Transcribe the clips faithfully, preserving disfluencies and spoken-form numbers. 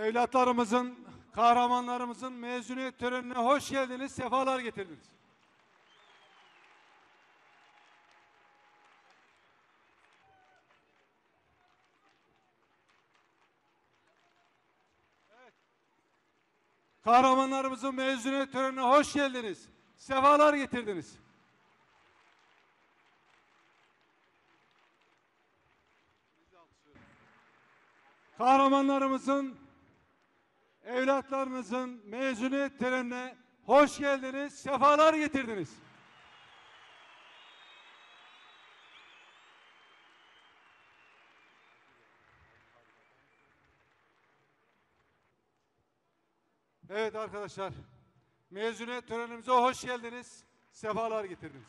evlatlarımızın, kahramanlarımızın mezuniyet törenine hoş geldiniz, sefalar getirdiniz. Evet. Kahramanlarımızın mezuniyet törenine hoş geldiniz, sefalar getirdiniz. Kahramanlarımızın, evlatlarımızın mezuniyet törenine hoş geldiniz, sefalar getirdiniz. Evet arkadaşlar, mezuniyet törenimize hoş geldiniz, sefalar getirdiniz.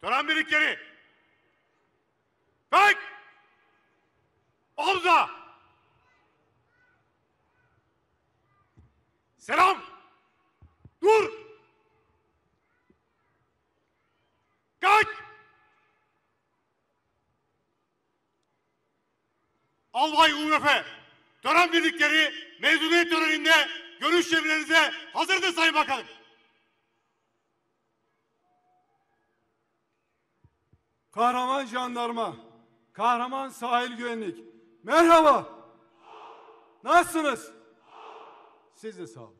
Tören birlikleri, Bek, Omza, Selam, Dur, Kaç, Albay U M F, tören birlikleri mezuniyet töreninde görüş çevrelerinize hazırdır Sayın Bakanım. Kahraman jandarma, kahraman sahil güvenlik. Merhaba. Nasılsınız? Siz de sağ olun.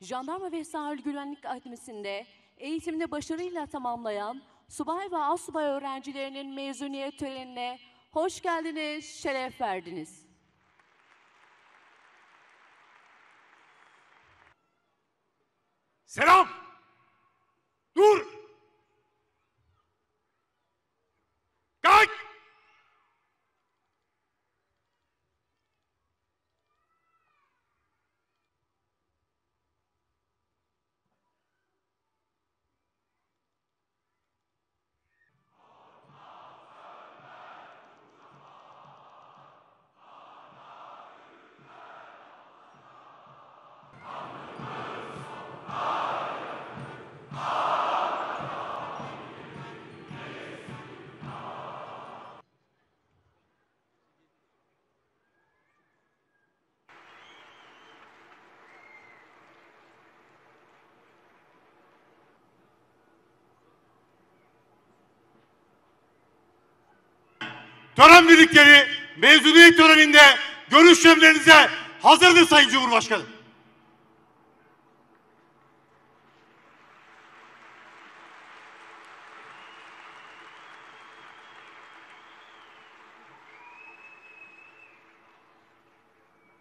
Jandarma ve Sahil Güvenlik Akademisi'nde eğitimini başarıyla tamamlayan subay ve asubay öğrencilerinin mezuniyet törenine hoş geldiniz, şeref verdiniz. Selam! Dur! Kalk! Tören birlikleri mezuniyet töreninde görüş çevrelerinize hazırdır Sayın Cumhurbaşkanı.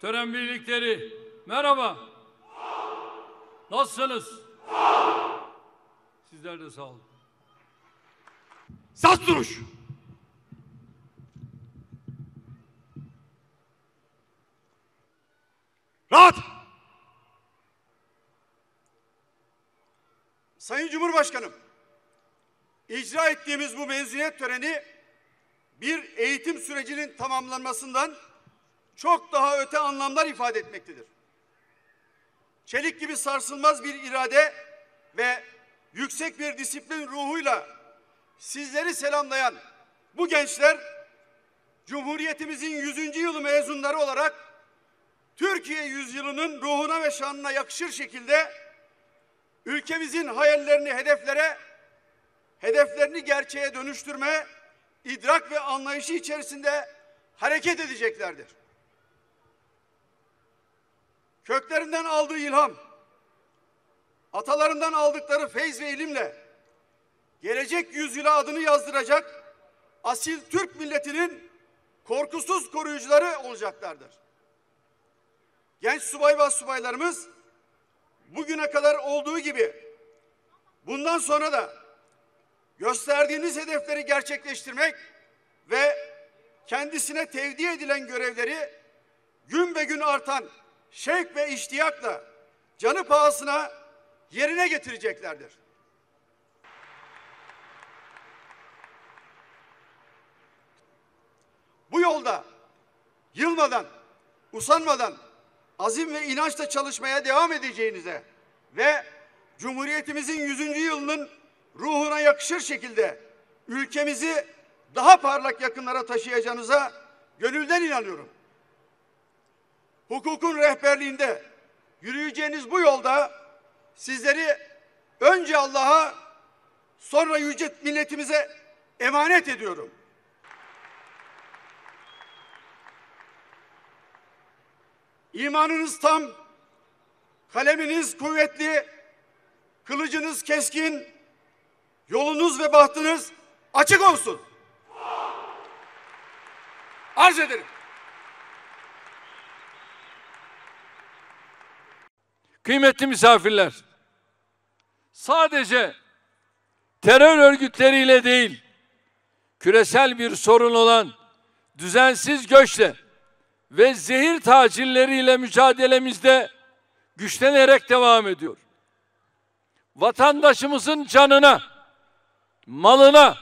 Tören birlikleri merhaba. Nasılsınız? Sizler de sağ olun. Saz duruş. Rahat! Sayın Cumhurbaşkanım, icra ettiğimiz bu mezuniyet töreni bir eğitim sürecinin tamamlanmasından çok daha öte anlamlar ifade etmektedir. Çelik gibi sarsılmaz bir irade ve yüksek bir disiplin ruhuyla sizleri selamlayan bu gençler, Cumhuriyetimizin yüzüncü yılı mezunları olarak Türkiye yüzyılının ruhuna ve şanına yakışır şekilde ülkemizin hayallerini hedeflere, hedeflerini gerçeğe dönüştürme, idrak ve anlayışı içerisinde hareket edeceklerdir. Köklerinden aldığı ilham, atalarından aldıkları feyz ve ilimle gelecek yüzyıla adını yazdıracak asil Türk milletinin korkusuz koruyucuları olacaklardır. Genç subay ve asubaylarımız bugüne kadar olduğu gibi bundan sonra da gösterdiğiniz hedefleri gerçekleştirmek ve kendisine tevdi edilen görevleri gün be gün artan şevk ve iştiyakla canı pahasına yerine getireceklerdir. Bu yolda yılmadan, usanmadan, azim ve inançla çalışmaya devam edeceğinize ve Cumhuriyetimizin yüzüncü yılının ruhuna yakışır şekilde ülkemizi daha parlak yakınlara taşıyacağınıza gönülden inanıyorum. Hukukun rehberliğinde yürüyeceğiniz bu yolda sizleri önce Allah'a, sonra yüce milletimize emanet ediyorum. İmanınız tam, kaleminiz kuvvetli, kılıcınız keskin, yolunuz ve bahtınız açık olsun. Arz ederim. Kıymetli misafirler, sadece terör örgütleriyle değil, küresel bir sorun olan düzensiz göçle ve zehir tacirleriyle mücadelemizde güçlenerek devam ediyor. Vatandaşımızın canına, malına,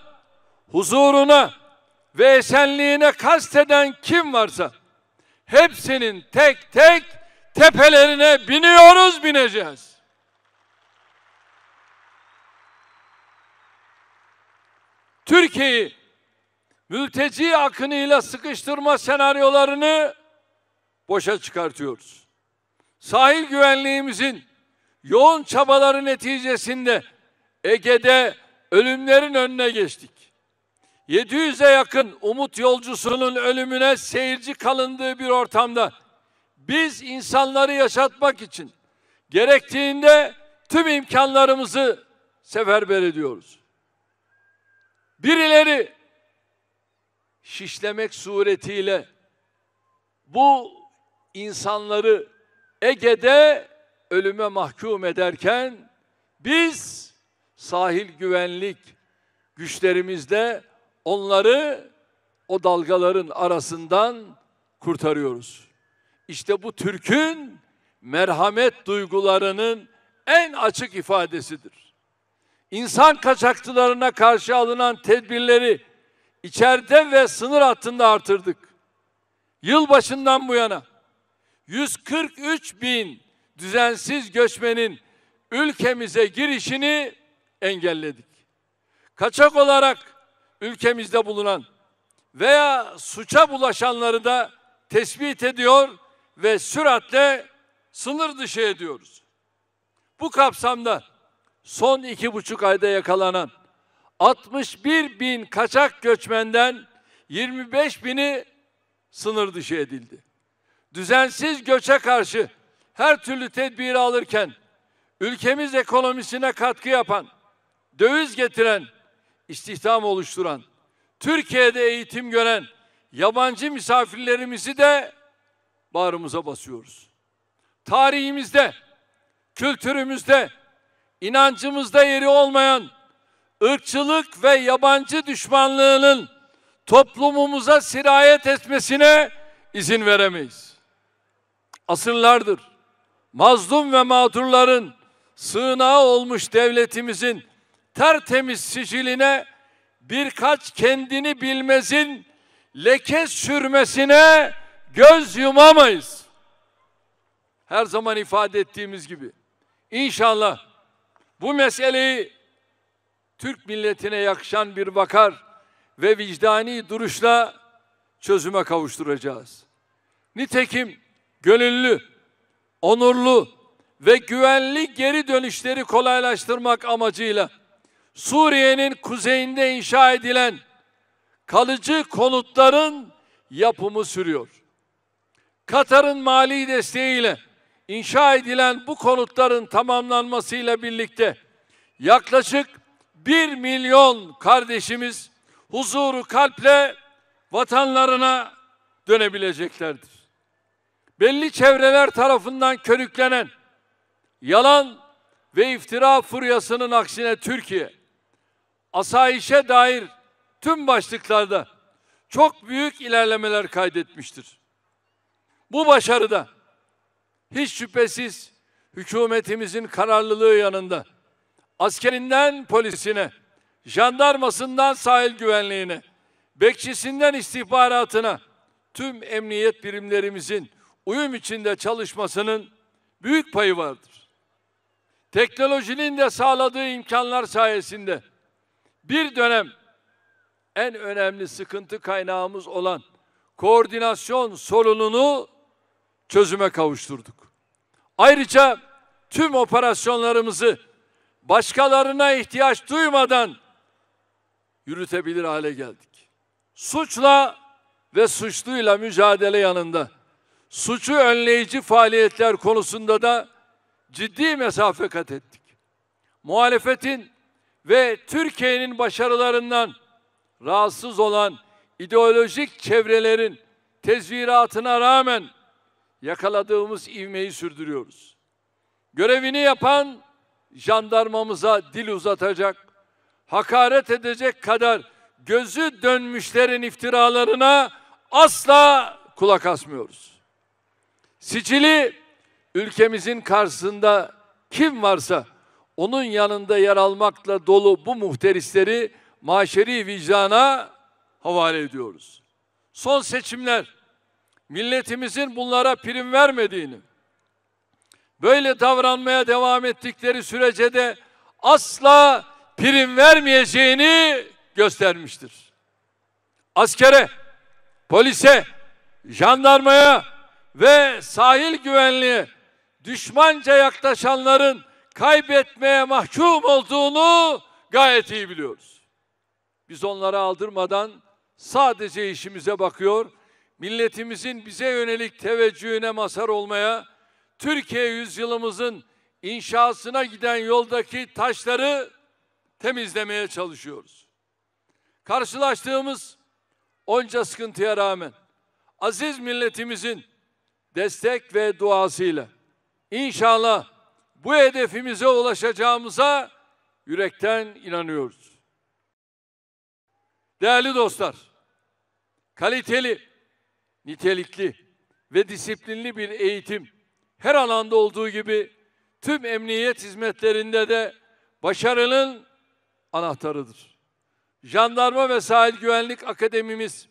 huzuruna ve esenliğine kasteden kim varsa hepsinin tek tek tepelerine biniyoruz, bineceğiz. Türkiye'yi mülteci akınıyla sıkıştırma senaryolarını boşa çıkartıyoruz. Sahil güvenliğimizin yoğun çabaları neticesinde Ege'de ölümlerin önüne geçtik. yedi yüze yakın umut yolcusunun ölümüne seyirci kalındığı bir ortamda biz insanları yaşatmak için gerektiğinde tüm imkanlarımızı seferber ediyoruz. Birileri şişlemek suretiyle bu insanları Ege'de ölüme mahkum ederken biz sahil güvenlik güçlerimizle onları o dalgaların arasından kurtarıyoruz. İşte bu Türk'ün merhamet duygularının en açık ifadesidir. İnsan kaçakçılarına karşı alınan tedbirleri içeride ve sınır hattında artırdık. Yılbaşından bu yana yüz kırk üç bin düzensiz göçmenin ülkemize girişini engelledik. Kaçak olarak ülkemizde bulunan veya suça bulaşanları da tespit ediyor ve süratle sınır dışı ediyoruz. Bu kapsamda son iki buçuk ayda yakalanan altmış bir bin kaçak göçmenden yirmi beş bini sınır dışı edildi. Düzensiz göçe karşı her türlü tedbiri alırken ülkemiz ekonomisine katkı yapan, döviz getiren, istihdam oluşturan, Türkiye'de eğitim gören yabancı misafirlerimizi de bağrımıza basıyoruz. Tarihimizde, kültürümüzde, inancımızda yeri olmayan ırkçılık ve yabancı düşmanlığının toplumumuza sirayet etmesine izin veremeyiz. Asırlardır mazlum ve mağdurların sığınağı olmuş devletimizin tertemiz siciline birkaç kendini bilmezin leke sürmesine göz yumamayız. Her zaman ifade ettiğimiz gibi inşallah bu meseleyi Türk milletine yakışan bir vakar ve vicdani duruşla çözüme kavuşturacağız. Nitekim gönüllü, onurlu ve güvenli geri dönüşleri kolaylaştırmak amacıyla Suriye'nin kuzeyinde inşa edilen kalıcı konutların yapımı sürüyor. Katar'ın mali desteğiyle inşa edilen bu konutların tamamlanmasıyla birlikte yaklaşık bir milyon kardeşimiz huzuru kalple vatanlarına dönebileceklerdir. Belli çevreler tarafından körüklenen yalan ve iftira furyasının aksine Türkiye, asayişe dair tüm başlıklarda çok büyük ilerlemeler kaydetmiştir. Bu başarıda hiç şüphesiz hükümetimizin kararlılığı yanında askerinden polisine, jandarmasından sahil güvenliğine, bekçisinden istihbaratına tüm emniyet birimlerimizin uyum içinde çalışmasının büyük payı vardır. teknolojinin de sağladığı imkanlar sayesinde bir dönem en önemli sıkıntı kaynağımız olan koordinasyon sorununu çözüme kavuşturduk. Ayrıca tüm operasyonlarımızı başkalarına ihtiyaç duymadan yürütebilir hale geldik. Suçla ve suçluyla mücadele yanında suçu önleyici faaliyetler konusunda da ciddi mesafe kat ettik. Muhalefetin ve Türkiye'nin başarılarından rahatsız olan ideolojik çevrelerin tezviratına rağmen yakaladığımız ivmeyi sürdürüyoruz. Görevini yapan jandarmamıza dil uzatacak, hakaret edecek kadar gözü dönmüşlerin iftiralarına asla kulak asmıyoruz. Sicili ülkemizin karşısında kim varsa onun yanında yer almakla dolu bu muhterisleri maşeri vicdana havale ediyoruz. Son seçimler milletimizin bunlara prim vermediğini, böyle davranmaya devam ettikleri sürece de asla prim vermeyeceğini göstermiştir. Askere, polise, jandarmaya ve sahil güvenliğe düşmanca yaklaşanların kaybetmeye mahkum olduğunu gayet iyi biliyoruz. Biz onlara aldırmadan sadece işimize bakıyor, milletimizin bize yönelik teveccühüne mazhar olmaya, Türkiye yüzyılımızın inşasına giden yoldaki taşları temizlemeye çalışıyoruz. Karşılaştığımız onca sıkıntıya rağmen aziz milletimizin destek ve duasıyla inşallah bu hedefimize ulaşacağımıza yürekten inanıyoruz. Değerli dostlar, kaliteli, nitelikli ve disiplinli bir eğitim her alanda olduğu gibi tüm emniyet hizmetlerinde de başarının anahtarıdır. Jandarma ve Sahil Güvenlik Akademimiz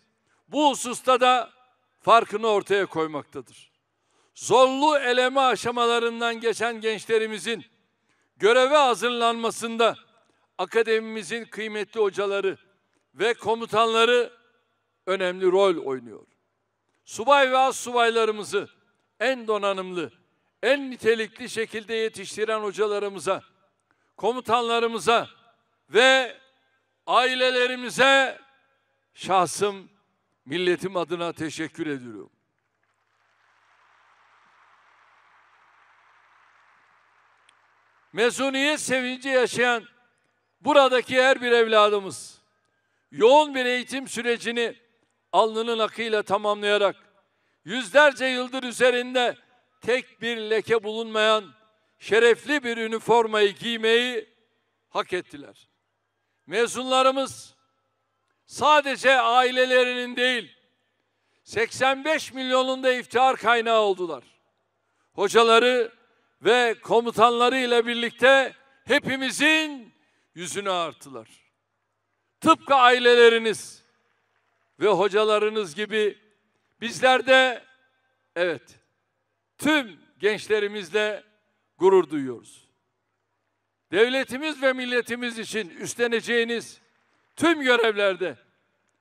bu hususta da farkını ortaya koymaktadır. Zorlu eleme aşamalarından geçen gençlerimizin göreve hazırlanmasında akademimizin kıymetli hocaları ve komutanları önemli rol oynuyor. Subay ve astsubaylarımızı en donanımlı, en nitelikli şekilde yetiştiren hocalarımıza, komutanlarımıza ve ailelerimize şahsım, milletim adına teşekkür ediyorum. Mezuniyet sevinci yaşayan buradaki her bir evladımız yoğun bir eğitim sürecini alnının akıyla tamamlayarak yüzlerce yıldır üzerinde tek bir leke bulunmayan şerefli bir üniformayı giymeyi hak ettiler. Mezunlarımız sadece ailelerinin değil, seksen beş milyonun da iftihar kaynağı oldular. Hocaları ve komutanları ile birlikte hepimizin yüzünü ağarttılar. Tıpkı aileleriniz ve hocalarınız gibi bizler de, evet, tüm gençlerimizle gurur duyuyoruz. Devletimiz ve milletimiz için üstleneceğiniz tüm görevlerde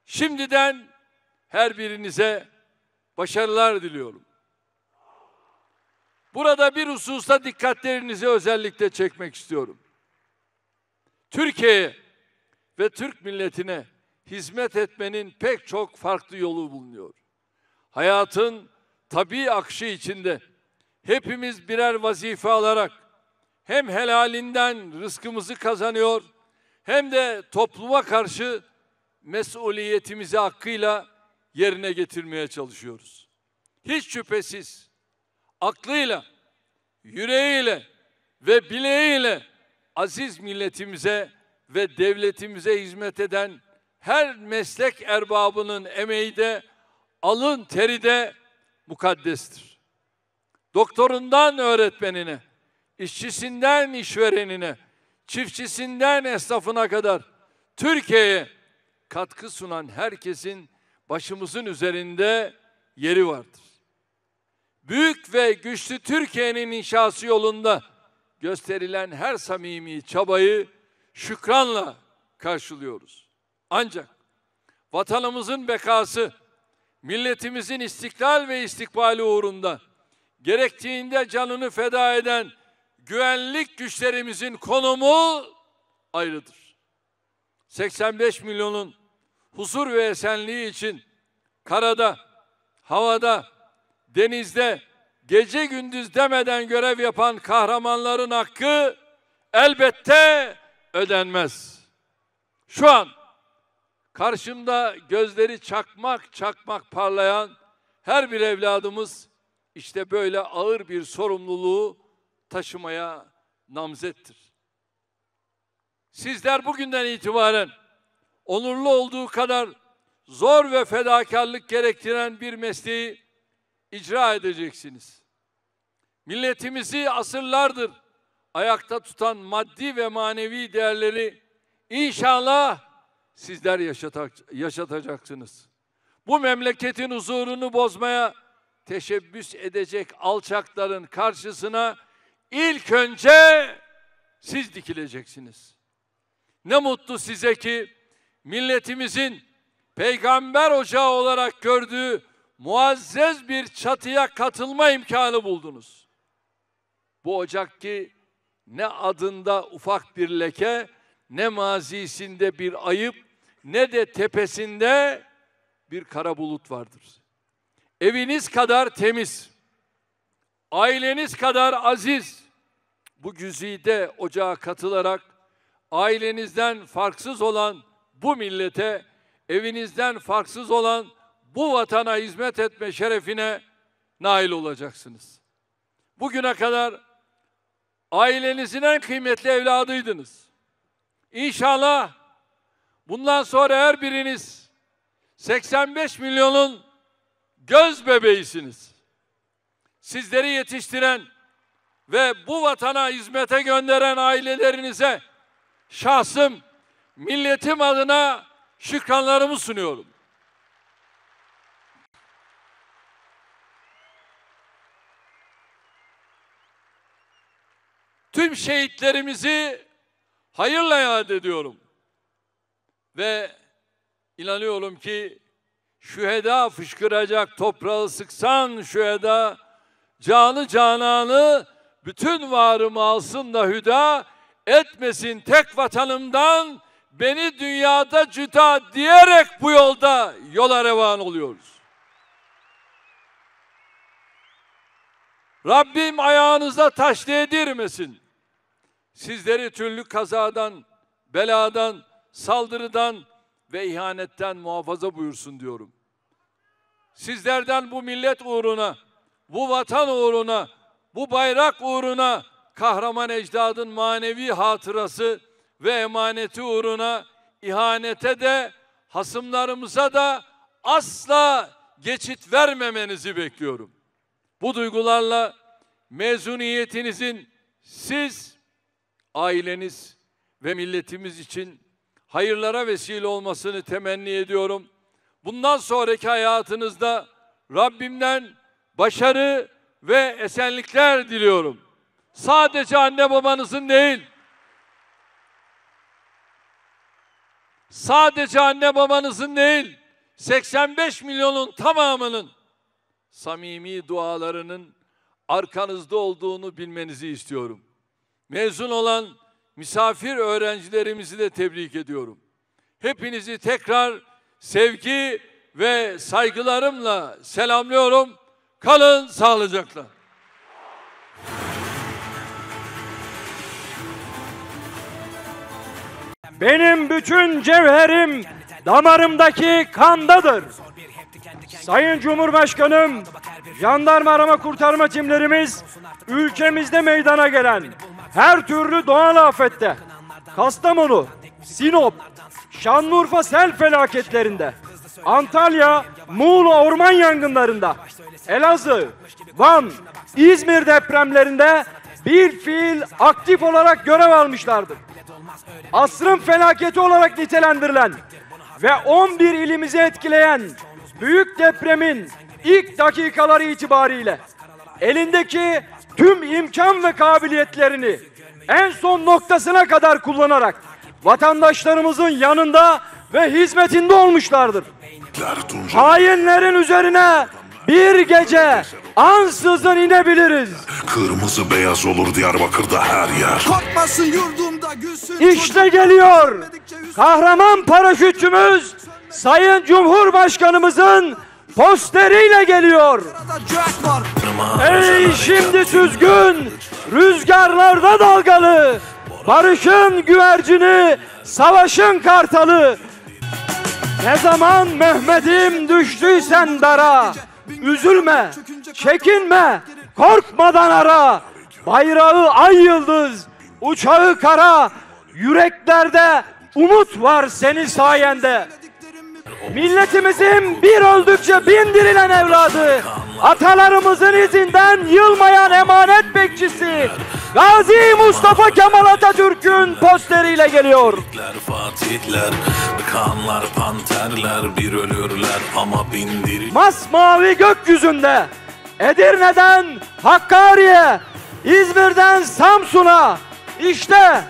şimdiden her birinize başarılar diliyorum. Burada bir hususta dikkatlerinizi özellikle çekmek istiyorum. Türkiye'ye ve Türk milletine hizmet etmenin pek çok farklı yolu bulunuyor. Hayatın tabii akışı içinde hepimiz birer vazife alarak hem helalinden rızkımızı kazanıyor, hem de topluma karşı mesuliyetimizi hakkıyla yerine getirmeye çalışıyoruz. Hiç şüphesiz aklıyla, yüreğiyle ve bileğiyle aziz milletimize ve devletimize hizmet eden her meslek erbabının emeği de, alın teri de mukaddestir. Doktorundan öğretmenine, işçisinden işverenine, çiftçisinden esnafına kadar Türkiye'ye katkı sunan herkesin başımızın üzerinde yeri vardır. Büyük ve güçlü Türkiye'nin inşası yolunda gösterilen her samimi çabayı şükranla karşılıyoruz. Ancak vatanımızın bekası, milletimizin istiklal ve istikbali uğrunda gerektiğinde canını feda eden güvenlik güçlerimizin konumu ayrıdır. seksen beş milyonun huzur ve esenliği için karada, havada, denizde, gece gündüz demeden görev yapan kahramanların hakkı elbette ödenmez. Şu an karşımda gözleri çakmak çakmak parlayan her bir evladımız işte böyle ağır bir sorumluluğu taşımaya namzettir. Sizler bugünden itibaren onurlu olduğu kadar zor ve fedakarlık gerektiren bir mesleği icra edeceksiniz. Milletimizi asırlardır ayakta tutan maddi ve manevi değerleri inşallah sizler yaşatacaksınız. Bu memleketin huzurunu bozmaya teşebbüs edecek alçakların karşısına ilk önce siz dikileceksiniz. Ne mutlu size ki milletimizin peygamber ocağı olarak gördüğü muazzez bir çatıya katılma imkanı buldunuz. Bu ocak ki ne adında ufak bir leke, ne mazisinde bir ayıp, ne de tepesinde bir kara bulut vardır. Eviniz kadar temiz, aileniz kadar aziz, bu güzide ocağa katılarak ailenizden farksız olan bu millete, evinizden farksız olan bu vatana hizmet etme şerefine nail olacaksınız. Bugüne kadar ailenizin en kıymetli evladıydınız. İnşallah bundan sonra her biriniz seksen beş milyonun göz bebeğisiniz. Sizleri yetiştiren ve bu vatana hizmete gönderen ailelerinize şahsım, milletim adına şükranlarımı sunuyorum. Tüm şehitlerimizi hayırla yad ediyorum. Ve inanıyorum ki şüheda fışkıracak, toprağı sıksan şüheda, canı cananı bütün varımı alsın da hüda, etmesin tek vatanımdan beni dünyada cüda diyerek bu yolda yola revan oluyoruz. Rabbim ayağınıza taş değdirmesin. Sizleri türlü kazadan, beladan, saldırıdan ve ihanetten muhafaza buyursun diyorum. Sizlerden bu millet uğruna, bu vatan uğruna, bu bayrak uğruna, kahraman ecdadın manevi hatırası ve emaneti uğruna, ihanete de, hasımlarımıza da asla geçit vermemenizi bekliyorum. Bu duygularla mezuniyetinizin siz, aileniz ve milletimiz için hayırlara vesile olmasını temenni ediyorum. Bundan sonraki hayatınızda Rabbimden başarı ve esenlikler diliyorum. Sadece anne babanızın değil, sadece anne babanızın değil, seksen beş milyonun tamamının samimi dualarının arkanızda olduğunu bilmenizi istiyorum. Mezun olan misafir öğrencilerimizi de tebrik ediyorum. Hepinizi tekrar sevgi ve saygılarımla selamlıyorum. Kalın sağlıcakla. Benim bütün cevherim damarımdaki kandadır. Sayın Cumhurbaşkanım, jandarma arama kurtarma timlerimiz ülkemizde meydana gelen her türlü doğal afette, Kastamonu, Sinop, Şanlıurfa sel felaketlerinde, Antalya, Muğla orman yangınlarında, Elazığ, Van, İzmir depremlerinde bir fiil aktif olarak görev almışlardır. Asrın felaketi olarak nitelendirilen ve on bir ilimizi etkileyen büyük depremin ilk dakikaları itibariyle elindeki tüm imkan ve kabiliyetlerini en son noktasına kadar kullanarak vatandaşlarımızın yanında ve hizmetinde olmuşlardır. Hainlerin üzerine bir gece ansızın inebiliriz. Kırmızı beyaz olur Diyarbakır'da her yer. Korkmasın yurdumda gülsün. İşte geliyor kahraman paraşütçümüz, Sayın Cumhurbaşkanımızın posteriyle geliyor. Ey şimdi süzgün, rüzgarlarda dalgalı, barışın güvercini, savaşın kartalı. Ne zaman Mehmet'im düştüysen dara, üzülme, çekinme, korkmadan ara. Bayrağı ay yıldız, uçağı kara, yüreklerde umut var senin sayende. Milletimizin bir öldükçe bindirilen evladı, atalarımızın izinden yılmayan emanet bekçisi Gazi Mustafa Kemal Atatürk'ün posteriyle geliyor. Masmavi gökyüzünde Edirne'den Hakkari'ye, İzmir'den Samsun'a, işte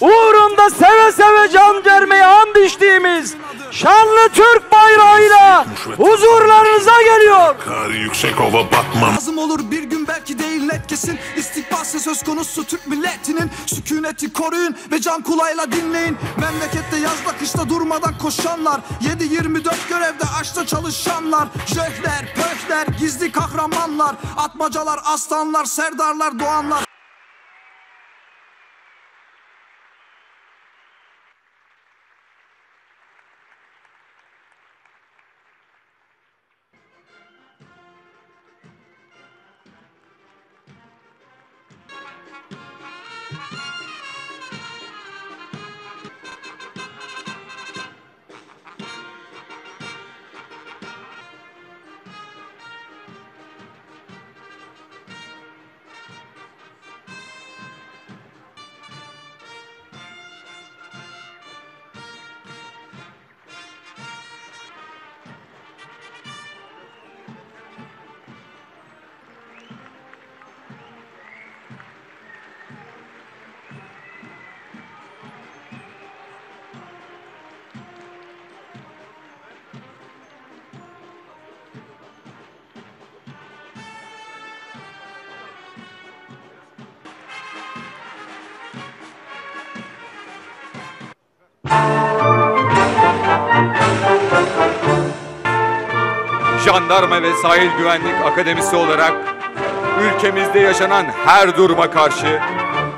uğrunda seve seve can vermeye and içtiğimiz şanlı Türk bayrağıyla huzurlarınıza geliyor. Kar yüksek ova batman. Lazım olur bir gün belki değil etkesin. İstikbalsiz söz konusu Türk milletinin. Sükuneti koruyun ve can kulağıyla dinleyin. Memlekette yazda kışta durmadan koşanlar, yedi yirmi dört görevde açta çalışanlar, jöhler, pöhler, gizli kahramanlar, atmacalar, aslanlar, serdarlar, doğanlar. Jandarma ve Sahil Güvenlik Akademisi olarak ülkemizde yaşanan her duruma karşı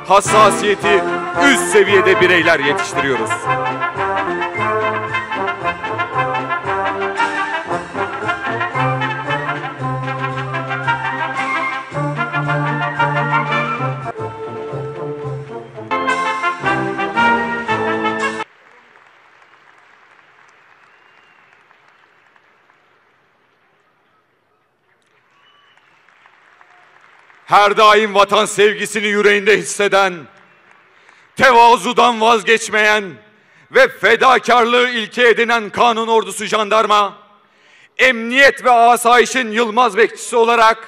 hassasiyeti üst seviyede bireyler yetiştiriyoruz. Her daim vatan sevgisini yüreğinde hisseden, tevazudan vazgeçmeyen ve fedakarlığı ilke edinen kanun ordusu jandarma, emniyet ve asayişin yılmaz bekçisi olarak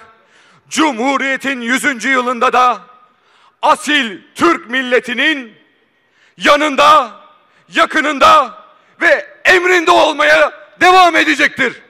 Cumhuriyet'in yüzüncü yılında da asil Türk milletinin yanında, yakınında ve emrinde olmaya devam edecektir.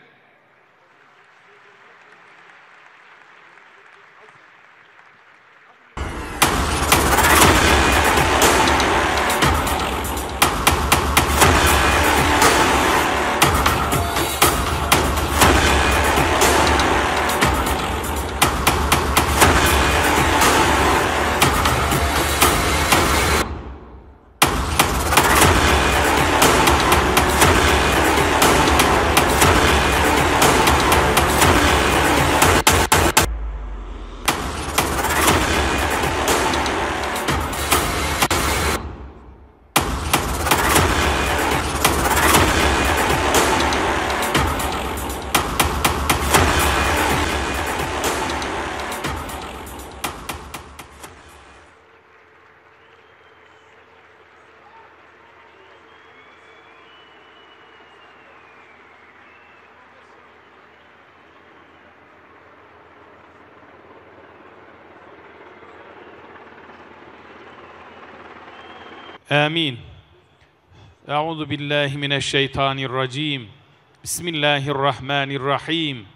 Amin. Euzu billahi mineşşeytanirracim. Bismillahirrahmanirrahim.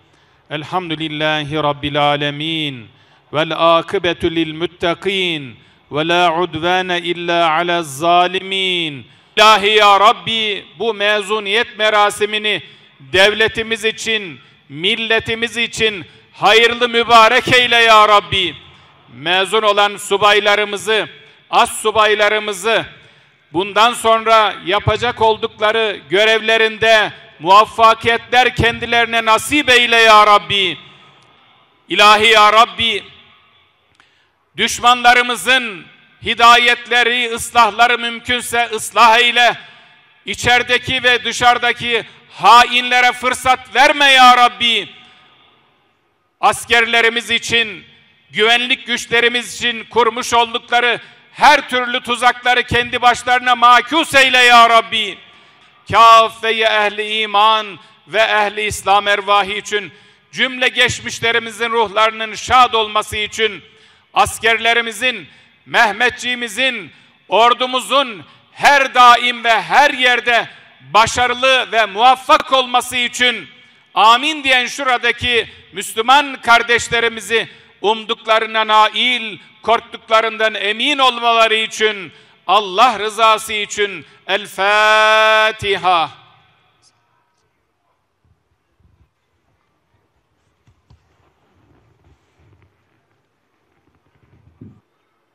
Elhamdülillahi rabbil alemin. Vel akibetu lil muttaqin. Ve la udvane illa alez zalimin. İlahi ya Rabbi, bu mezuniyet merasimini devletimiz için, milletimiz için hayırlı mübarek eyle ya Rabbi. Mezun olan subaylarımızı, as subaylarımızı bundan sonra yapacak oldukları görevlerinde muvaffakiyetler kendilerine nasip eyle ya Rabbi. İlahi ya Rabbi, düşmanlarımızın hidayetleri, ıslahları mümkünse ıslah eyle. İçerideki ve dışarıdaki hainlere fırsat verme ya Rabbi. Askerlerimiz için, güvenlik güçlerimiz için kurmuş oldukları her türlü tuzakları kendi başlarına makus eyle ya Rabbi. Kâfeye ehli iman ve ehli İslam ervahı için, cümle geçmişlerimizin ruhlarının şad olması için, askerlerimizin, Mehmetçiğimizin, ordumuzun her daim ve her yerde başarılı ve muvaffak olması için amin diyen şuradaki Müslüman kardeşlerimizi umduklarına nail, korktuklarından emin olmaları için, Allah rızası için El Fatiha.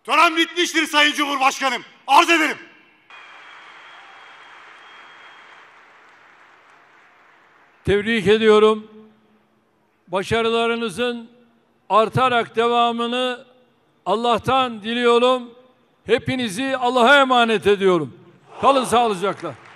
Tören bitmiştir Sayın Cumhurbaşkanım. Arz ederim. Tebrik ediyorum. Başarılarınızın artarak devamını Allah'tan diliyorum. Hepinizi Allah'a emanet ediyorum. Kalın sağlıcakla.